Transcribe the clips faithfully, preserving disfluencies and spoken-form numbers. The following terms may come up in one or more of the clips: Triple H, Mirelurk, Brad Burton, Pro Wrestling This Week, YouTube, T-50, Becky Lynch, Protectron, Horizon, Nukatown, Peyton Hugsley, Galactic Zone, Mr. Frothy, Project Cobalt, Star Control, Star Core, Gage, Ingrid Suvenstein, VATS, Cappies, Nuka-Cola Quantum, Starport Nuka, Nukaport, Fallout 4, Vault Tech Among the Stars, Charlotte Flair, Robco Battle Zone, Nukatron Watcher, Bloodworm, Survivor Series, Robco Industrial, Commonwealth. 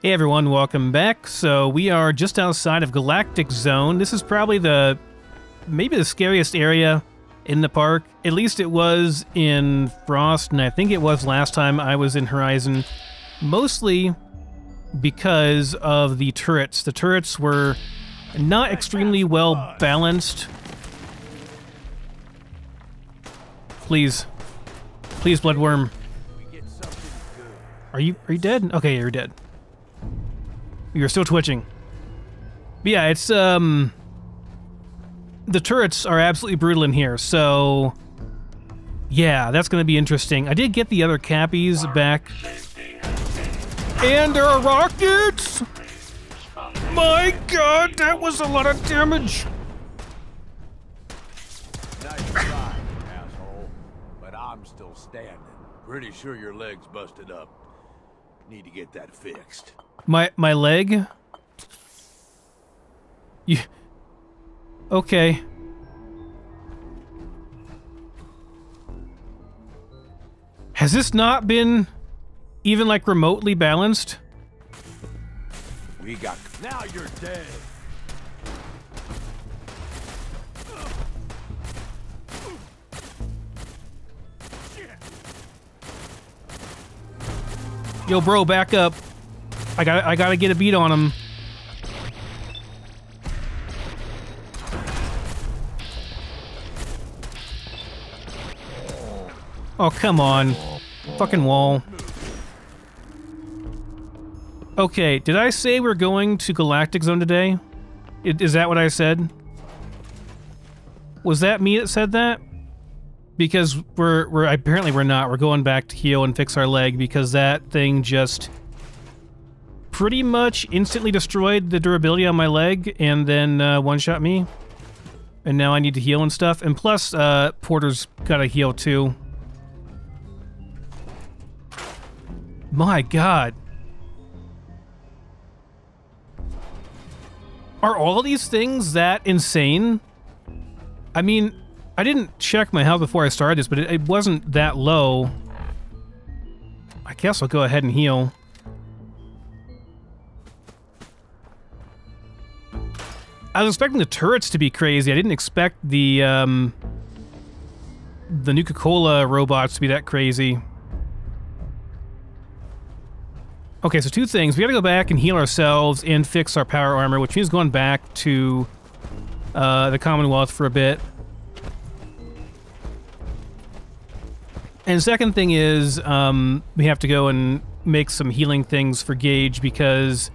Hey everyone, welcome back. So we are just outside of Galactic Zone. This is probably the, maybe the scariest area in the park. At least it was in Frost, and I think it was last time I was in Horizon. Mostly because of the turrets. The turrets were not extremely well balanced. Please. Please, Bloodworm. Are you, are you dead? Okay, you're dead. You're still twitching. But yeah, it's, um... the turrets are absolutely brutal in here, so... yeah, that's gonna be interesting. I did get the other Cappies back. And there are rockets! My god, that was a lot of damage! Nice try, asshole. But I'm still standing. Pretty sure your leg's busted up. Need to get that fixed. My my leg? You... okay. Has this not been even like remotely balanced? We got... now you're dead. Yo, bro, back up. I got I gotta get a beat on him. Oh, come on. Fucking wall. Okay, did I say we're going to Galactic Zone today? Is that what I said? Was that me that said that? Because we're we're apparently we're not. We're going back to heal and fix our leg because that thing just pretty much instantly destroyed the durability on my leg and then uh, one-shot me. And now I need to heal and stuff. And plus, uh, Porter's gotta heal too. My god. Are all these things that insane? I mean, I didn't check my health before I started this, but it, it wasn't that low. I guess I'll go ahead and heal. I was expecting the turrets to be crazy. I didn't expect the, um... the Nuka-Cola robots to be that crazy. Okay, so two things. We gotta go back and heal ourselves and fix our power armor, which means going back to uh, the Commonwealth for a bit. And second thing is, um, we have to go and make some healing things for Gage because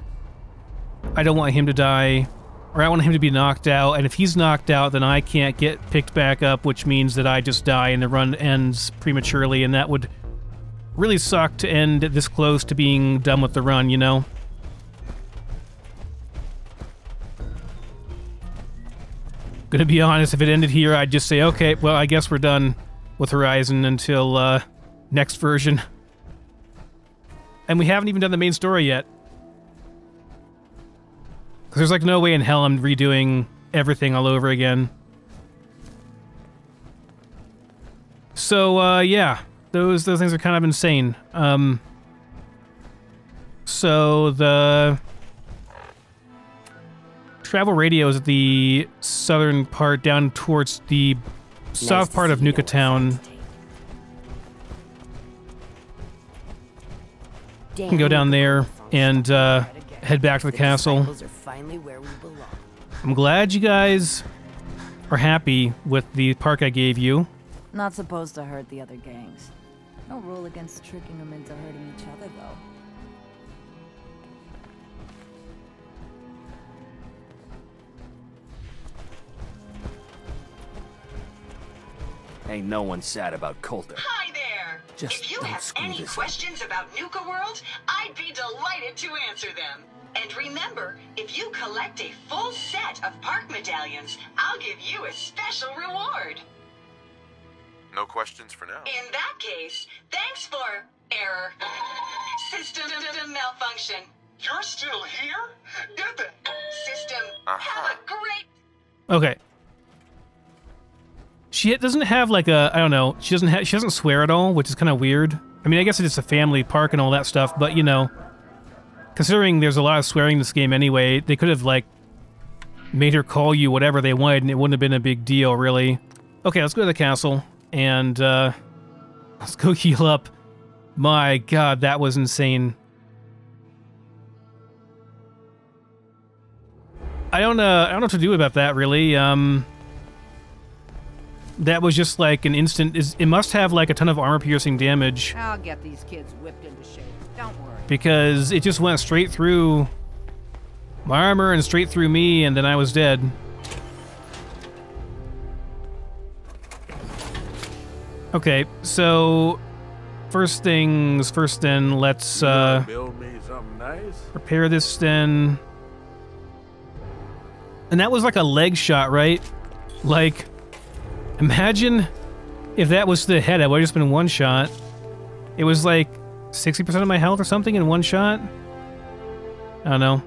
I don't want him to die. Or I want him to be knocked out, and if he's knocked out, then I can't get picked back up, which means that I just die and the run ends prematurely, and that would really suck to end this close to being done with the run, you know? Gonna be honest, if it ended here, I'd just say, okay, well, I guess we're done with Horizon until, uh, next version. And we haven't even done the main story yet. Because there's like no way in hell I'm redoing everything all over again. So, uh, yeah. Those those things are kind of insane. Um, so, the... travel radio is at the southern part down towards the south part of Nukatown. You can go down there and, uh... head back to the castle. I'm glad you guys are happy with the park I gave you. Not supposed to hurt the other gangs. No rule against tricking them into hurting each other, though. Ain't no one sad about Coulter. Hi there! Just if you have any questions up. about Nuka World, I'd be delighted to answer them. And remember, if you collect a full set of park medallions, I'll give you a special reward. No questions for now. In that case, thanks for... error. System malfunction. You're still here? Get the... system. Uh-huh. Have a great... okay. She doesn't have like a... I don't know. She doesn't have... she doesn't swear at all, which is kind of weird. I mean, I guess it's a family park and all that stuff, but you know... Considering there's a lot of swearing in this game anyway, they could have, like, made her call you whatever they wanted, and it wouldn't have been a big deal, really. Okay, let's go to the castle, and, uh, let's go heal up. My god, that was insane. I don't, uh, I don't know what to do about that, really. Um... That was just, like, an instant... It must have, like, a ton of armor-piercing damage. I'll get these kids whipped into shape. Don't worry. Because it just went straight through my armor and straight through me, and then I was dead. Okay, so... First things first, then, let's, uh... build me something nice. Repair this, then... And that was, like, a leg shot, right? Like... Imagine if that was the head. I would have just been one shot. It was like sixty percent of my health or something in one shot. I don't know.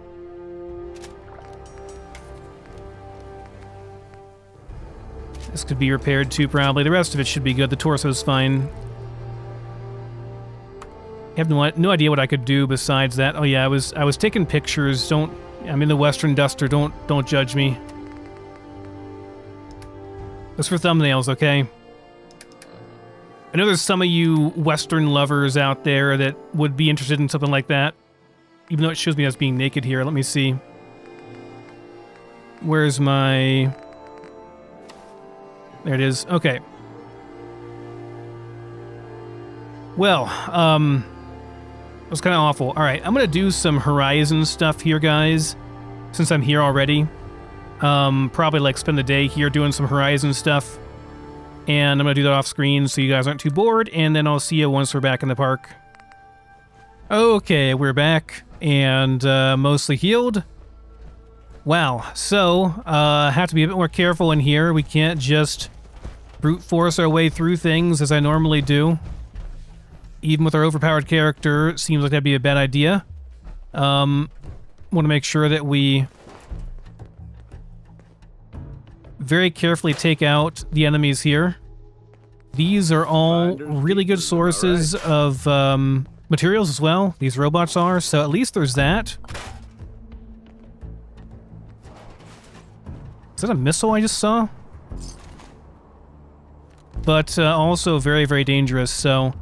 This could be repaired too, probably. The rest of it should be good. The torso's fine. I have no, no idea what I could do besides that. Oh yeah, I was I was taking pictures. Don't. I'm in the Western Duster. Don't don't judge me. That's for thumbnails, okay? I know there's some of you Western lovers out there that would be interested in something like that. Even though it shows me as being naked here. Let me see. Where's my... There it is. Okay. Well, um... it was kind of awful. Alright, I'm gonna do some Horizon stuff here, guys. Since I'm here already. Um, probably like spend the day here doing some Horizon stuff, and I'm gonna do that off screen so you guys aren't too bored, and then I'll see you once we're back in the park. Okay, we're back and uh, mostly healed. Wow, so uh, have to be a bit more careful in here. We can't just brute force our way through things as I normally do. Even with our overpowered character, it seems like that'd be a bad idea. Um, want to make sure that we very carefully take out the enemies here. These are all really good sources of um, materials as well. These robots are, so at least there's that. Is that a missile I just saw? But uh, also very, very dangerous, so...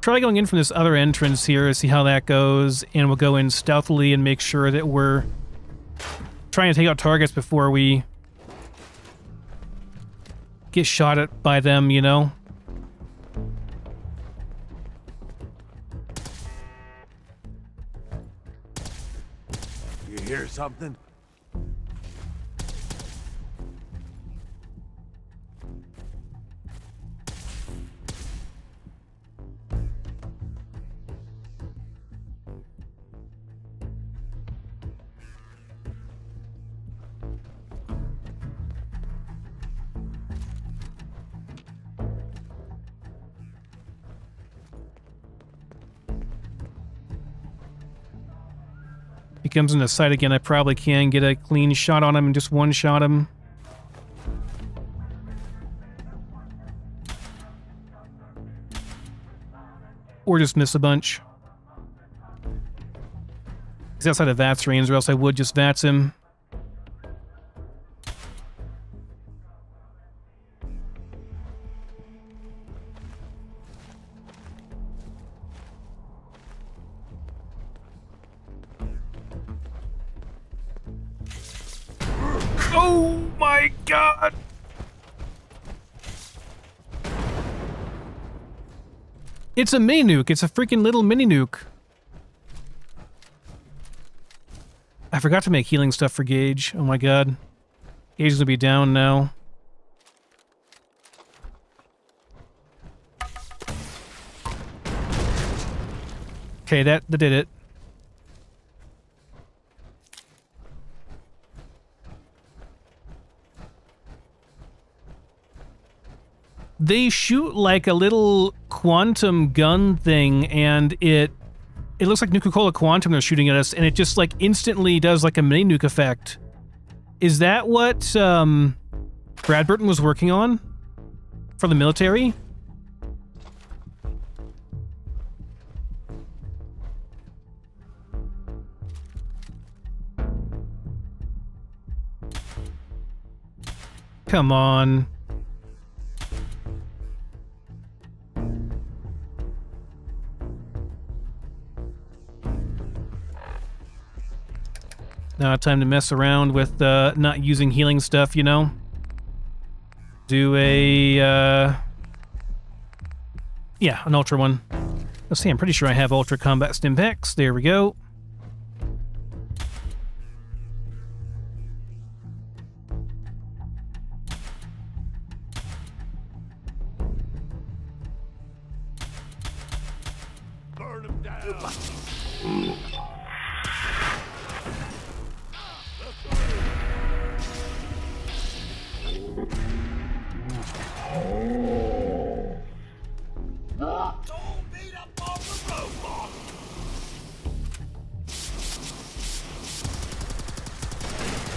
Try going in from this other entrance here to see how that goes, and we'll go in stealthily and make sure that we're trying to take out targets before we get shot at by them, you know? You hear something? Comes into sight again, I probably can get a clean shot on him and just one-shot him. Or just miss a bunch. He's outside of VATS range, or else I would just VATS him. It's a mini nuke. It's a freaking little mini nuke. I forgot to make healing stuff for Gage. Oh my god. Gage is gonna be down now. Okay, that, that did it. They shoot like a little quantum gun thing, and it it looks like Nuka-Cola Quantum they're shooting at us, and it just like instantly does like a mini nuke effect. Is that what um, Brad Burton was working on for the military? Come on. Not time to mess around with uh, not using healing stuff, you know? Do a... Uh... Yeah, an Ultra one. Let's see, I'm pretty sure I have Ultra Combat Stim Packs. There we go. Burn him down.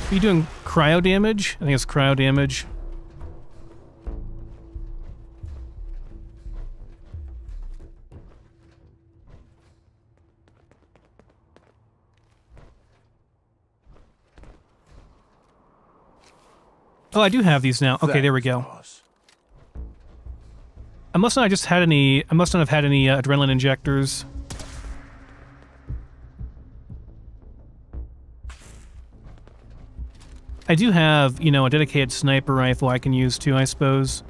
Are you doing cryo damage? I think it's cryo damage. Oh, I do have these now. Okay, there we go. I must not have just had any. I must not have had any uh, adrenaline injectors. I do have, you know, a dedicated sniper rifle I can use too, I suppose.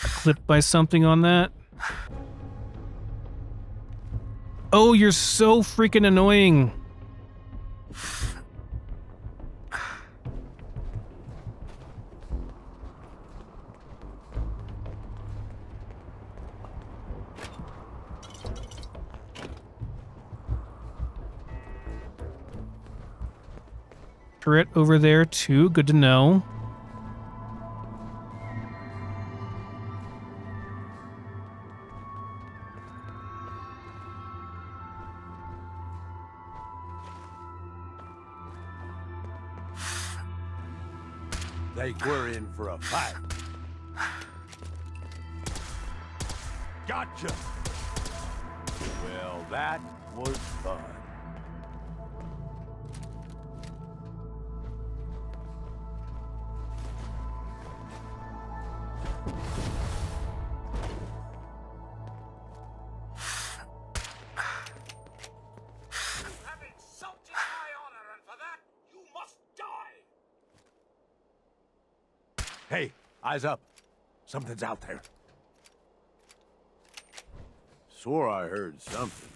Clipped by something on that. Oh, you're so freaking annoying. Turret over there too, good to know. We're in for a fight. Gotcha. Well, that was fun. Eyes up. Something's out there. Swore I heard something.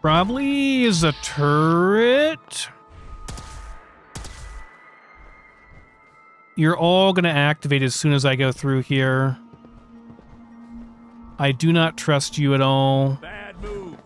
Probably is a turret. You're all gonna activate as soon as I go through here. I do not trust you at all. Bad move.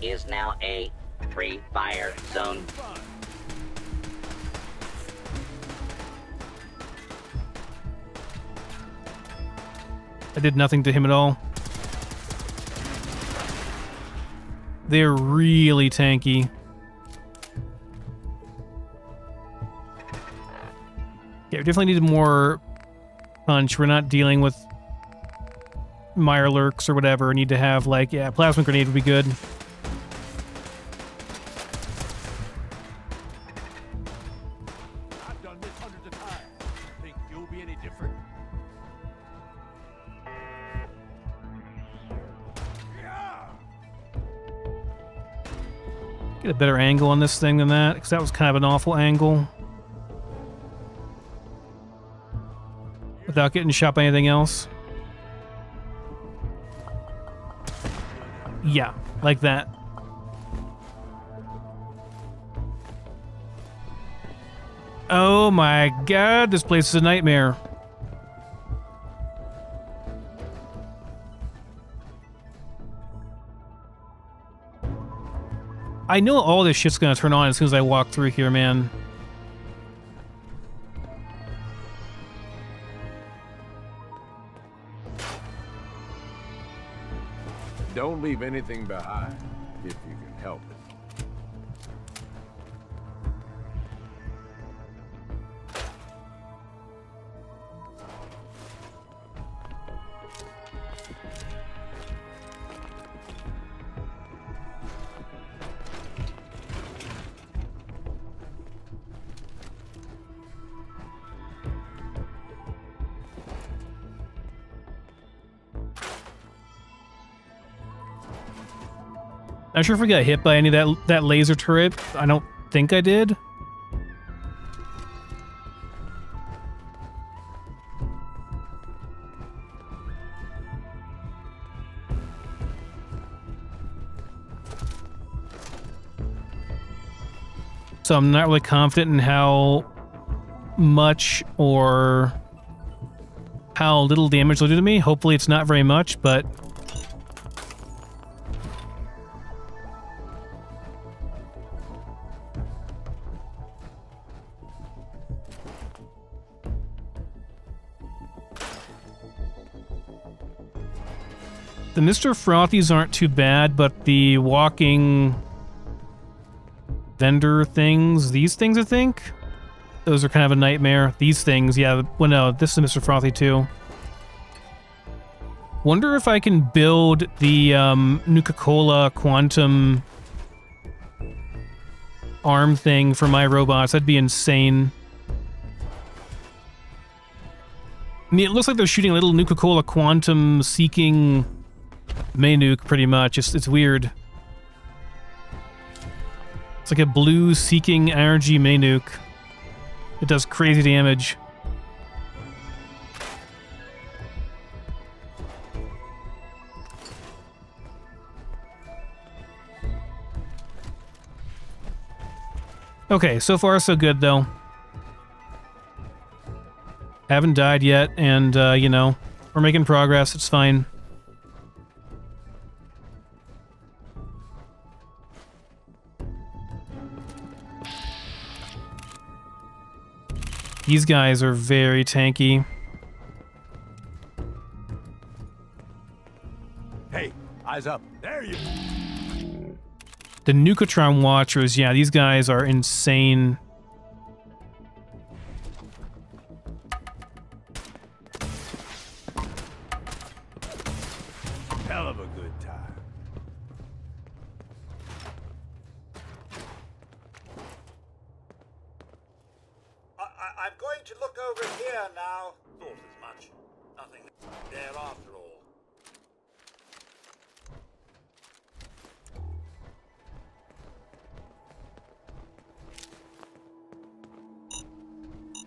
Is now a free fire zone. I did nothing to him at all. They're really tanky. Yeah, we definitely need more punch. We're not dealing with Mirelurks or whatever. We need to have, like, yeah, plasma grenade would be good. I've done this hundreds of times. Think you'll be any different? Get a better angle on this thing than that, because that was kind of an awful angle. Without getting shot by anything else. Yeah, like that. Oh my god, this place is a nightmare. I know all this shit's gonna turn on as soon as I walk through here, man. Don't leave anything behind, if you can help it. Not sure if we got hit by any of that that laser turret. I don't think I did. So I'm not really confident in how much or how little damage they'll do to me. Hopefully it's not very much, but the Mister Frothies aren't too bad, but the walking vendor things, these things, I think? Those are kind of a nightmare. These things, yeah. Well, no, this is Mister Frothy, too. Wonder if I can build the um, Nuka-Cola Quantum arm thing for my robots. That'd be insane. I mean, it looks like they're shooting a little Nuka-Cola Quantum seeking Maynuk, pretty much. It's, it's weird. It's like a blue seeking energy Maynuk. It does crazy damage. Okay, so far so good, though. Haven't died yet, and, uh, you know, we're making progress. It's fine. These guys are very tanky. Hey, eyes up. There you go. The Nukatron Watchers, yeah, these guys are insane. Hell of a good time. I, I, I'm going to look over here now. Thought as much. Nothing there after all.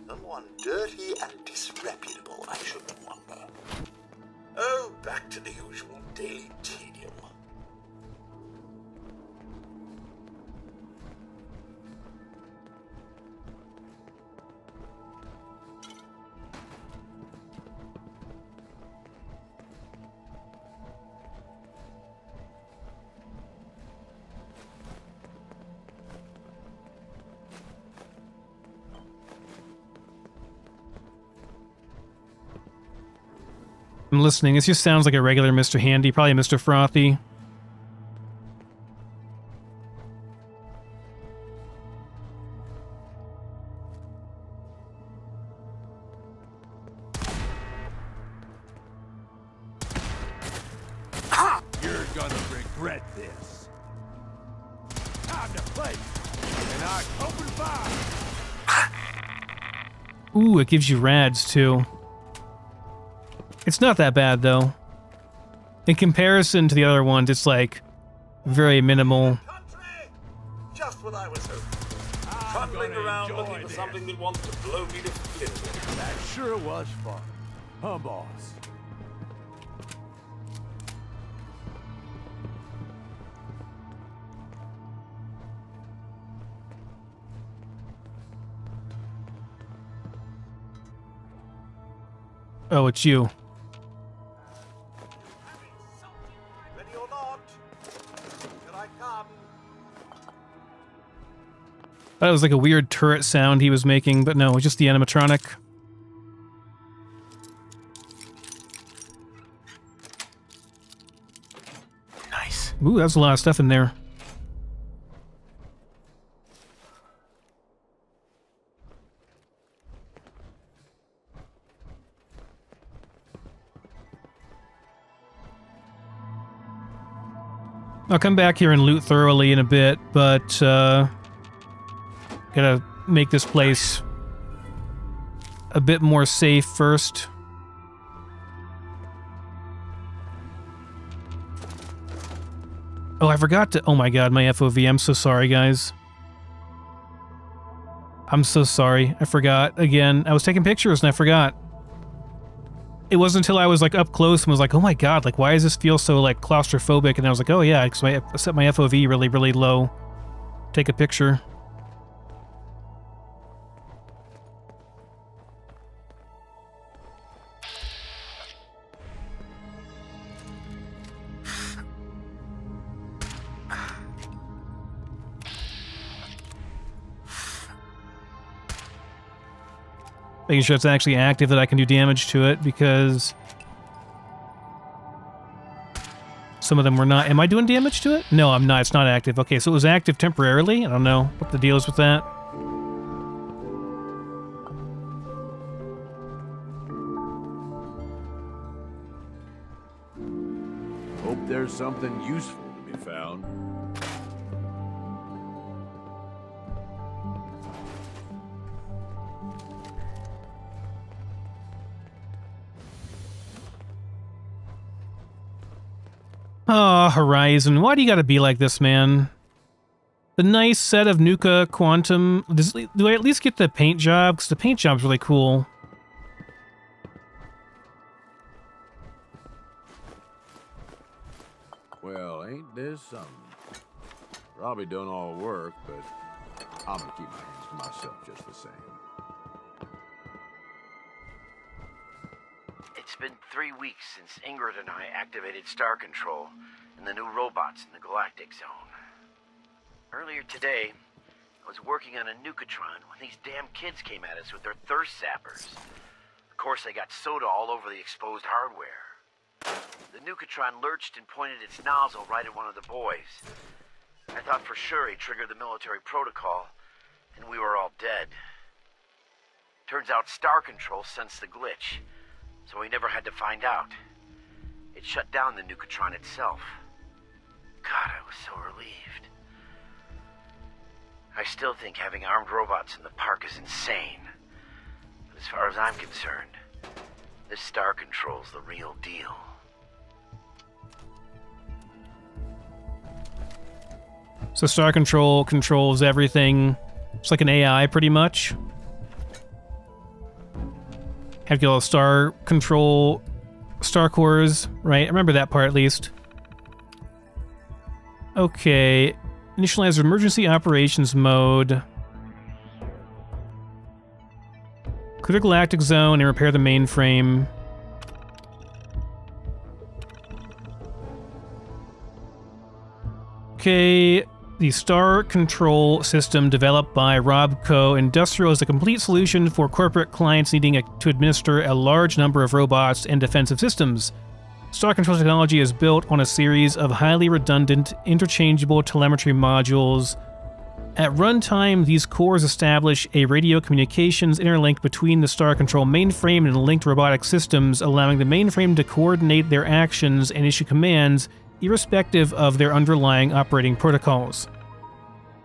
Someone dirty and disreputable, I shouldn't wonder. Oh, back to the usual daily tedium. I'm I'm listening. It just sounds like a regular Mister Handy, probably Mister Frothy. Ooh, it gives you rads, too. It's not that bad, though. In comparison to the other ones, it's like very minimal. Just what I was hoping. Traveling around looking for something that wants to blow me to flint. That sure was fun. Huh, boss? Oh, it's you. Ready or not, here I come. That was like a weird turret sound he was making, but no, it was just the animatronic. Nice. Ooh, that's a lot of stuff in there. I'll come back here and loot thoroughly in a bit, but, uh... gotta make this place a bit more safe first. Oh, I forgot to... Oh my god, my F O V. I'm so sorry, guys. I'm so sorry. I forgot. Again, I was taking pictures and I forgot. It wasn't until I was like up close and was like, oh my god, like why does this feel so like claustrophobic? And I was like, oh yeah, because I set my F O V really, really low. Take a picture. Making sure it's actually active, that I can do damage to it, because some of them were not. Am I doing damage to it? No, I'm not. It's not active. Okay, so it was active temporarily. I don't know what the deal is with that. Hope there's something useful to be found. Ah, oh, Horizon, why do you gotta be like this, man? The nice set of Nuka Quantum... Does, do I at least get the paint job? Because the paint job's really cool. Well, ain't this something? Probably done all the work, but I'm gonna keep my hands to myself just the same. It's been three weeks since Ingrid and I activated Star Control and the new robots in the Galactic Zone. Earlier today, I was working on a Nukatron when these damn kids came at us with their thirst sappers. Of course, I got soda all over the exposed hardware. The Nukatron lurched and pointed its nozzle right at one of the boys. I thought for sure he triggered the military protocol, and we were all dead. Turns out Star Control sensed the glitch, so we never had to find out. It shut down the Nukatron itself. God, I was so relieved. I still think having armed robots in the park is insane. But as far as I'm concerned, this Star Control's the real deal. So Star Control controls everything. It's like an A I, pretty much. Have to get all the Star Control, Star Cores, right? I remember that part at least. Okay. Initialize emergency operations mode. Clear Galactic Zone and repair the mainframe. Okay. The Star Control system developed by Robco Industrial is a complete solution for corporate clients needing a, to administer a large number of robots and defensive systems. Star Control technology is built on a series of highly redundant, interchangeable telemetry modules. At runtime, these cores establish a radio communications interlink between the Star Control mainframe and linked robotic systems, allowing the mainframe to coordinate their actions and issue commands irrespective of their underlying operating protocols.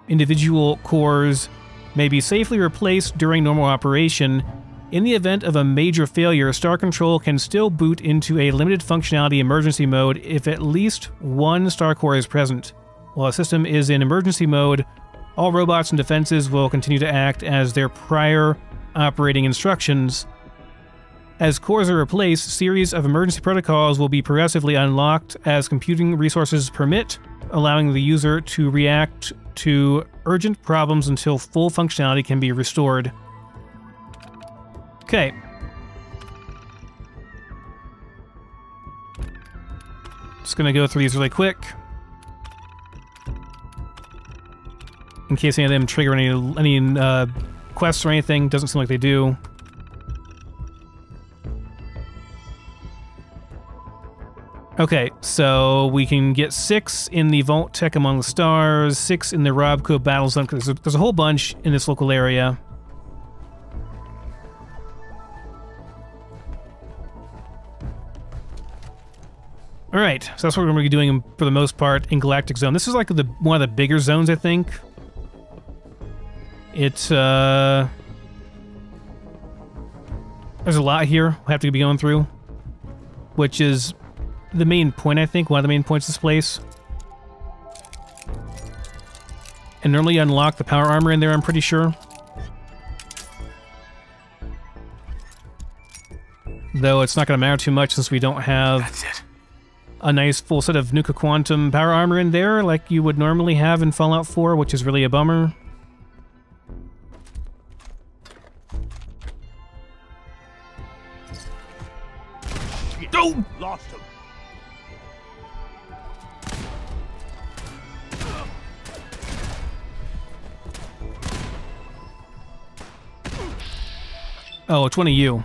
Individual cores may be safely replaced during normal operation. In the event of a major failure, Star Control can still boot into a limited functionality emergency mode if at least one Star Core is present. While a system is in emergency mode, all robots and defenses will continue to act as their prior operating instructions. As cores are replaced, a series of emergency protocols will be progressively unlocked as computing resources permit, allowing the user to react to urgent problems until full functionality can be restored. Okay. Just gonna go through these really quick, in case any of them trigger any, any uh, quests or anything. Doesn't seem like they do. Okay, so we can get six in the Vault Tech Among the Stars, six in the Robco Battle Zone, because there's, there's a whole bunch in this local area. Alright, so that's what we're going to be doing for the most part in Galactic Zone. This is like the one of the bigger zones, I think. It's, uh... there's a lot here we have to be going through, which is the main point, I think, one of the main points of this place. And normally you unlock the power armor in there, I'm pretty sure. Though it's not going to matter too much since we don't have a nice full set of Nuka Quantum power armor in there like you would normally have in Fallout four, which is really a bummer. Oh! Lost him. Oh, it's one of you.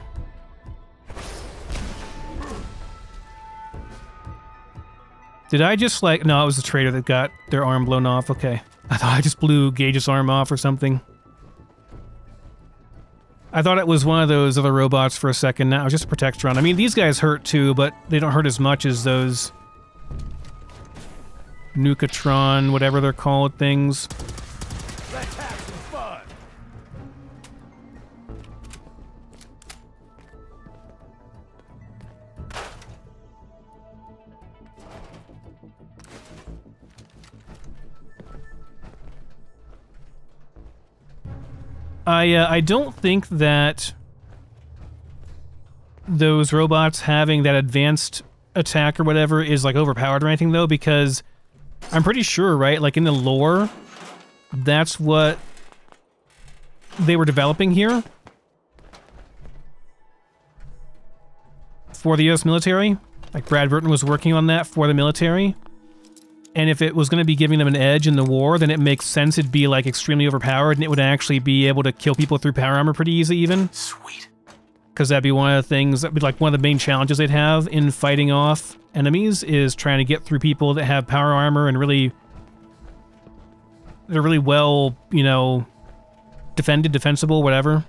Did I just like... no, it was the traitor that got their arm blown off. Okay. I thought I just blew Gage's arm off or something. I thought it was one of those other robots for a second. No, it was just a Protectron. I mean, these guys hurt too, but they don't hurt as much as those Nukatron, whatever they're called, things. I, uh, I don't think that those robots having that advanced attack or whatever is like overpowered or anything though, because I'm pretty sure, right, like in the lore, that's what they were developing here for the U S military. Like Brad Burton was working on that for the military. And if it was going to be giving them an edge in the war, then it makes sense it'd be like extremely overpowered, and it would actually be able to kill people through power armor pretty easy even. Sweet. Because that'd be one of the things, that'd be like one of the main challenges they'd have in fighting off enemies, is trying to get through people that have power armor and really, they're really well, you know, defended, defensible, whatever.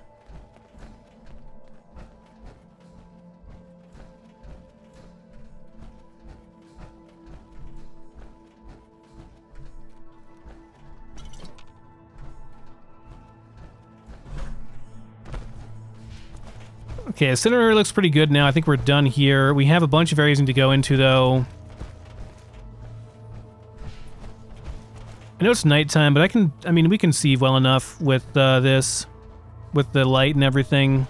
Okay, the center looks pretty good now. I think we're done here. We have a bunch of areas to go into, though. I know it's nighttime, but I can... I mean, we can see well enough with uh, this, with the light and everything.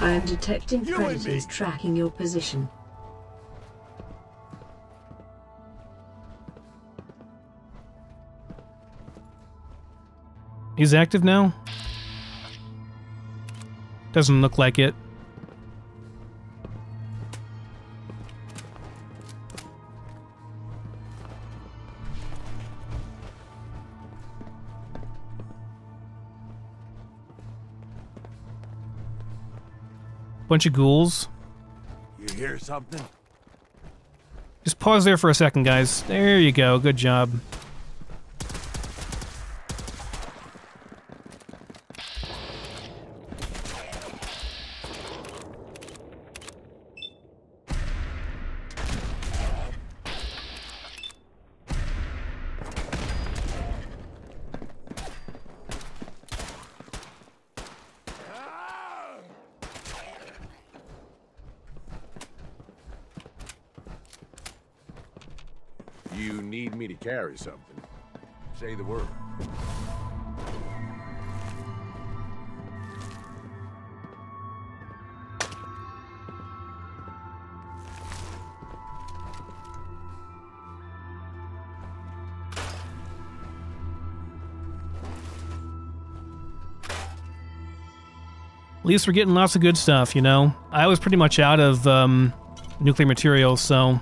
I'm detecting predators tracking your position. He's active now? Doesn't look like it. bunch of ghouls. You hear something? Just pause there for a second, guys. There you go. Good job. Carry something. Say the word. At least we're getting lots of good stuff, you know? I was pretty much out of um, nuclear materials, so...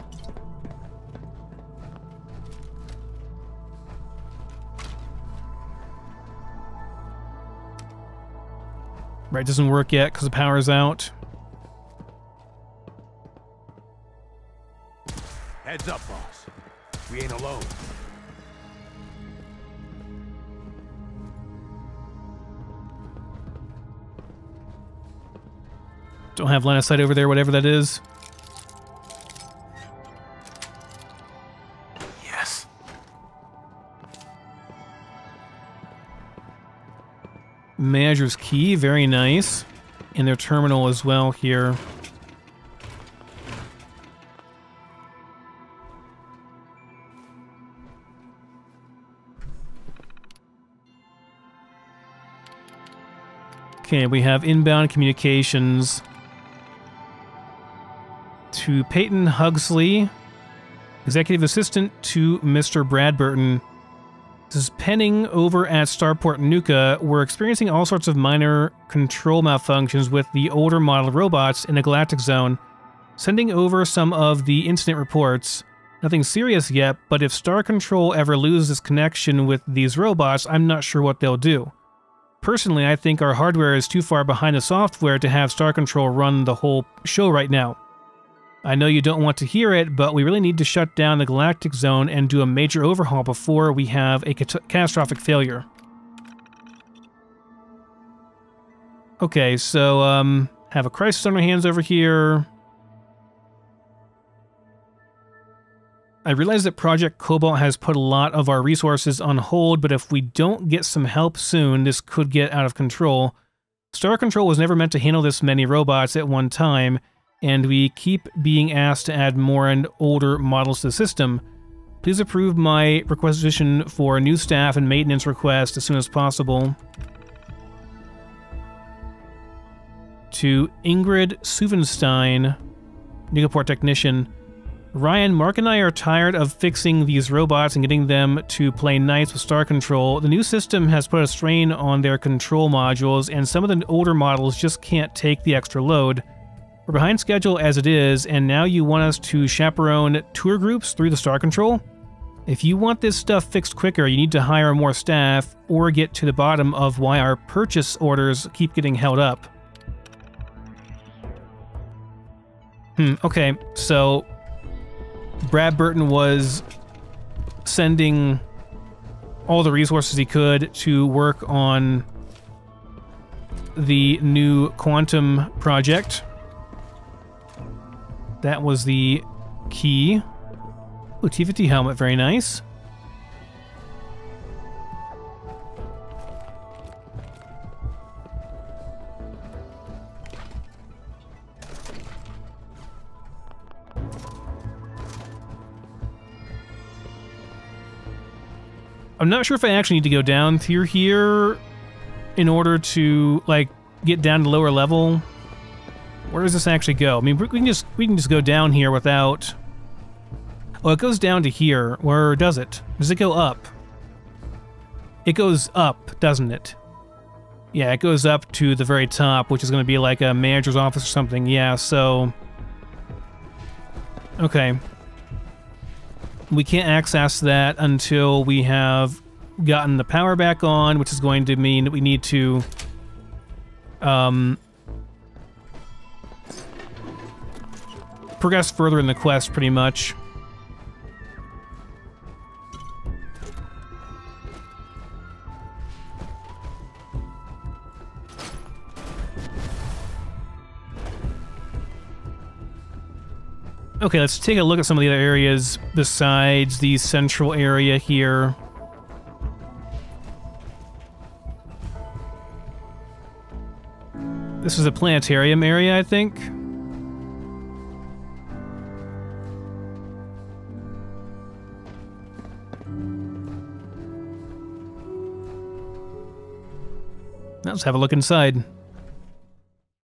Right, doesn't work yet because the power's out. Heads up, boss. We ain't alone. Don't have line of sight over there, whatever that is. Manager's key, very nice. And their terminal as well here. Okay, we have inbound communications to Peyton Hugsley, executive assistant to Mister Brad Burton. This is pending over at Starport Nuka. We're experiencing all sorts of minor control malfunctions with the older model robots in the Galactic Zone. Sending over some of the incident reports. Nothing serious yet, but if Star Control ever loses connection with these robots, I'm not sure what they'll do. Personally, I think our hardware is too far behind the software to have Star Control run the whole show right now. I know you don't want to hear it, but we really need to shut down the Galactic Zone and do a major overhaul before we have a cat- catastrophic failure. Okay, so, um, have a crisis on our hands over here. I realize that Project Cobalt has put a lot of our resources on hold, but if we don't get some help soon, this could get out of control. Star Control was never meant to handle this many robots at one time, and we keep being asked to add more and older models to the system. Please approve my requisition for new staff and maintenance request as soon as possible. To Ingrid Suvenstein, Nukaport technician. Ryan, Mark and I are tired of fixing these robots and getting them to play nice with Star Control. The new system has put a strain on their control modules, and some of the older models just can't take the extra load. We're behind schedule as it is, and now you want us to chaperone tour groups through the Star Control? If you want this stuff fixed quicker, you need to hire more staff or get to the bottom of why our purchase orders keep getting held up. Hmm, okay, so Brad Burton was sending all the resources he could to work on the new Quantum project. That was the key. Oh, T fifty helmet, very nice. I'm not sure if I actually need to go down through here in order to, like, get down to lower level. Where does this actually go? I mean, we can just we can just go down here without... Oh, it goes down to here. Where does it? Does it go up? It goes up, doesn't it? Yeah, it goes up to the very top, which is going to be like a manager's office or something. Yeah, so... Okay. We can't access that until we have gotten the power back on, which is going to mean that we need to... Um... progress further in the quest, pretty much. Okay, let's take a look at some of the other areas besides the central area here. This is a planetarium area, I think. Now let's have a look inside.